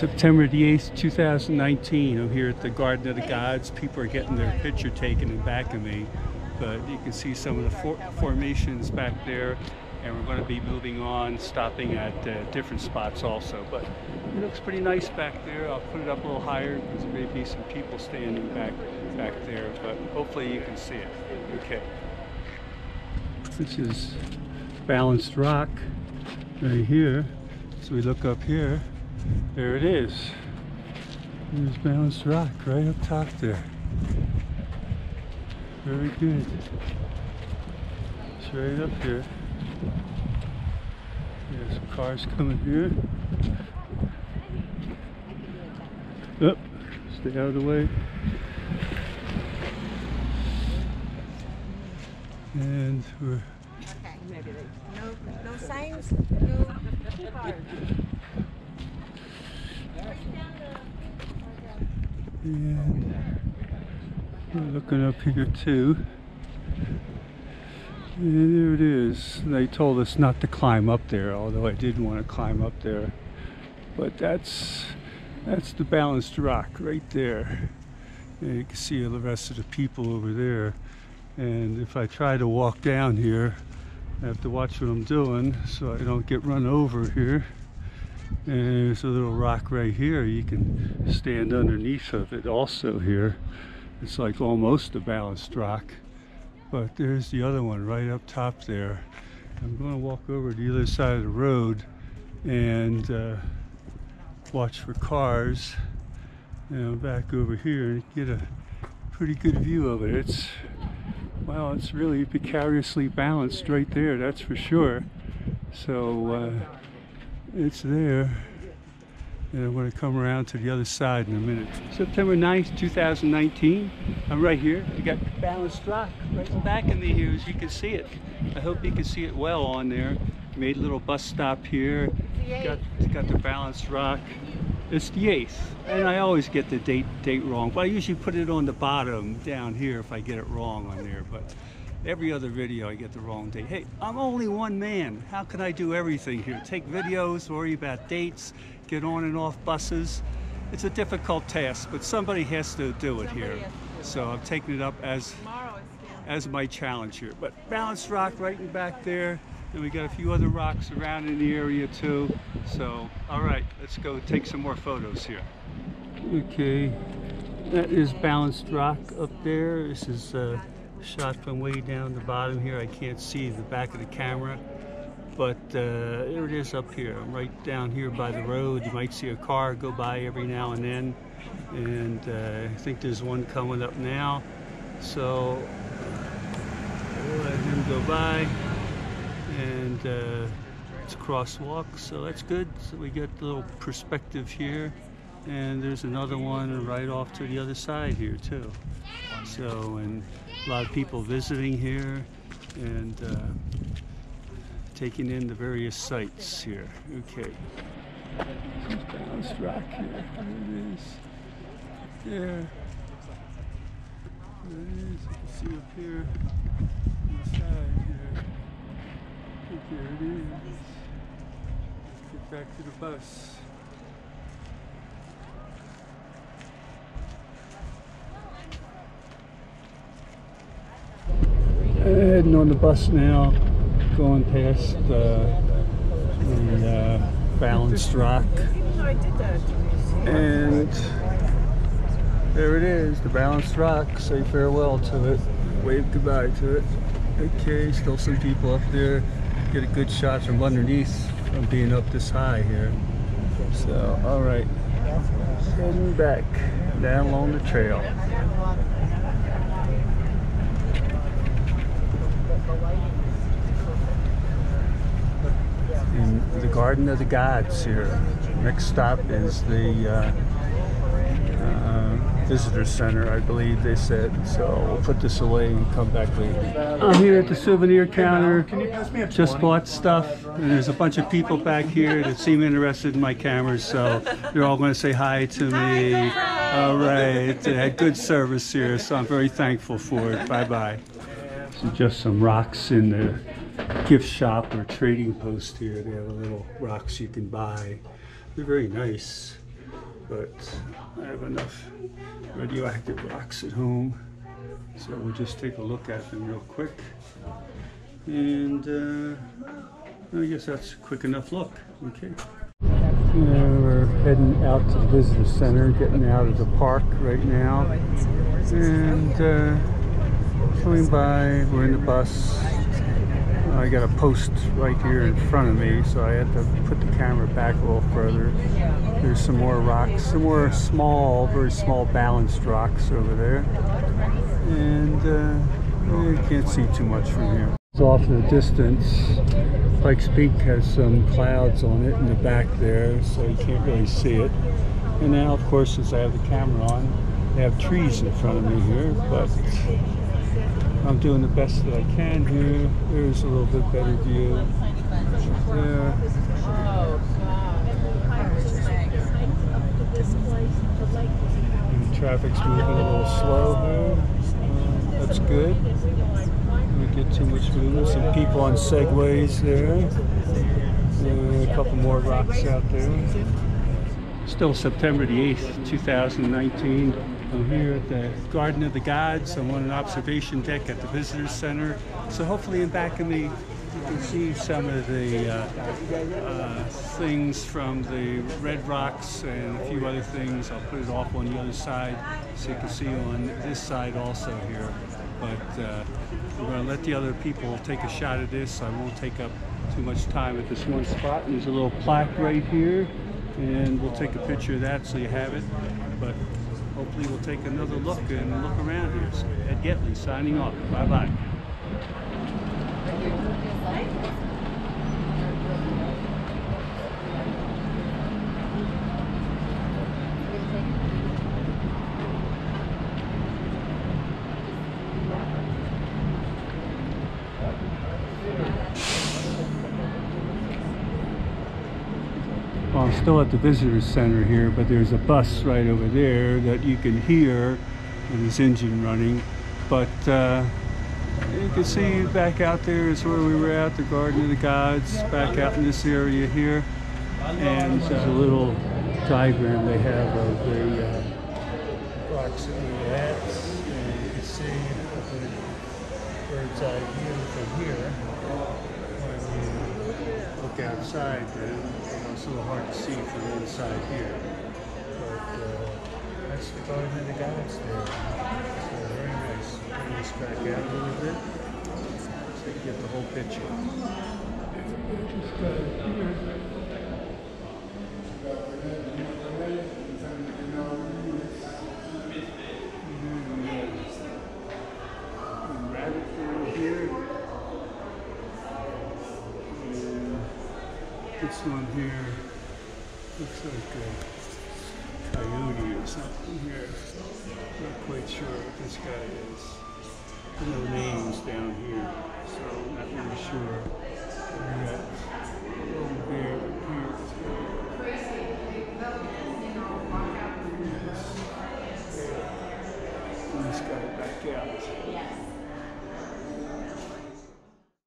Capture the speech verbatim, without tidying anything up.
September the eighth, two thousand nineteen. I'm here at the Garden of the Gods. People are getting their picture taken in back of me, but you can see some of the for formations back there, and we're going to be moving on, stopping at uh, different spots also. But it looks pretty nice back there. I'll put it up a little higher because there may be some people standing back back there, but hopefully you can see it. Okay. This is Balanced Rock right here. So we look up here. There it is. There's Balanced Rock right up top there. Very good. It's right up here. There's some cars coming here. Up, oh, stay out of the way. And we're. Okay. No, no signs, no cars. And we're looking up here too. And there it is. And they told us not to climb up there, although I did want to climb up there. But that's that's the Balanced Rock right there. And you can see the rest of the people over there. And if I try to walk down here, I have to watch what I'm doing so I don't get run over here. And there's a little rock right here. You can stand underneath of it also here. It's like almost a Balanced Rock. But there's the other one right up top there. I'm going to walk over to the other side of the road and uh, watch for cars. And I'm back over here and get a pretty good view of it. It's Well, it's really precariously balanced right there, that's for sure. So uh, it's there. And I'm going to come around to the other side in a minute. September ninth, two thousand nineteen. I'm right here. You got Balanced Rock right back in the hills. You can see it. I hope you can see it well on there. Made a little bus stop here. Got, got the Balanced Rock. It's the eighth, and I always get the date date wrong, but I usually put it on the bottom down here if I get it wrong on there, but every other video I get the wrong date. Hey, I'm only one man. How can I do everything here? Take videos, worry about dates, get on and off buses. It's a difficult task, but somebody has to do it here. So I'm taking it up as, as my challenge here. But Balanced Rock right in back there. And we got a few other rocks around in the area too. So, all right, let's go take some more photos here. Okay, that is Balanced Rock up there. This is uh, shot from way down the bottom here. I can't see the back of the camera, but uh, there it is up here. I'm right down here by the road. You might see a car go by every now and then. And uh, I think there's one coming up now. So, we'll let him go by. And uh, it's a crosswalk, so that's good. So we get a little perspective here, and there's another one right off to the other side here too. So, and a lot of people visiting here and uh, taking in the various sights here. Okay, there's Balanced Rock here. There it is. There. There it is. You can see up here. Inside here. There it is. Let's get back to the bus. Heading on the bus now, going past uh, the uh, Balanced Rock. And there it is, the Balanced Rock. Say farewell to it. Wave goodbye to it. Okay, still some people up there. Get a good shot from underneath from being up this high here. So, all right, heading back down along the trail. In the Garden of the Gods here. Next stop is the uh, Visitor Center, I believe they said. So we'll put this away and come back later. I'm here at the souvenir counter. Can you pass me a twenty? Just bought stuff, and there's a bunch of people back here that seem interested in my cameras, so they're all going to say hi to me. Hi, all right, they had good service here, so I'm very thankful for it. Bye bye. So just some rocks in the gift shop or trading post here. They have a little rocks you can buy. They're very nice. but I have enough radioactive rocks at home, so we'll just take a look at them real quick. And uh, I guess that's a quick enough look. Okay. Yeah, we're heading out to the visitor center, getting out of the park right now, and uh, coming by, we're in the bus. I got a post right here in front of me, so I had to put the camera back a little further. There's some more rocks, some more small, very small balanced rocks over there, and uh, you can't see too much from here. Off in the distance, Pikes Peak has some clouds on it in the back there, so you can't really see it. And now, of course, since I have the camera on, they have trees in front of me here, but I'm doing the best that I can here. There's a little bit better view there. And the traffic's moving a little slow here. Uh, that's good. We get too much movement. Some people on segways there. Uh, a couple more rocks out there. Still September the eighth, two thousand nineteen. I'm here at the Garden of the Gods. I'm on an observation deck at the Visitor Center. So hopefully, in back of me, you can see some of the uh, uh, things from the red rocks and a few other things. I'll put it off on the other side, so you can see on this side also here. But uh, we're going to let the other people take a shot at this. I won't take up too much time at this one spot. There's a little plaque right here, and we'll take a picture of that so you have it. But hopefully we'll take another look and look around here. So Ed Getley signing off. Bye-bye. Well, I'm still at the visitor center here, but there's a bus right over there that you can hear and its engine running. But uh, you can see back out there is where we were at, the Garden of the Gods, back out in this area here. And there's a little diagram they have of the uh, rocks that we were at. And you can see the bird's eye view from here. Look outside, uh, it's a little hard to see from the inside here, but uh, that's the Garden of the Gods there, so very nice. Bring this back out a little bit, so you can get the whole picture. Just uh, here, rabbit hole here. This one here looks like a coyote or something here. Not quite sure what this guy is. No names down here, so I'm not really sure. We've got a little bear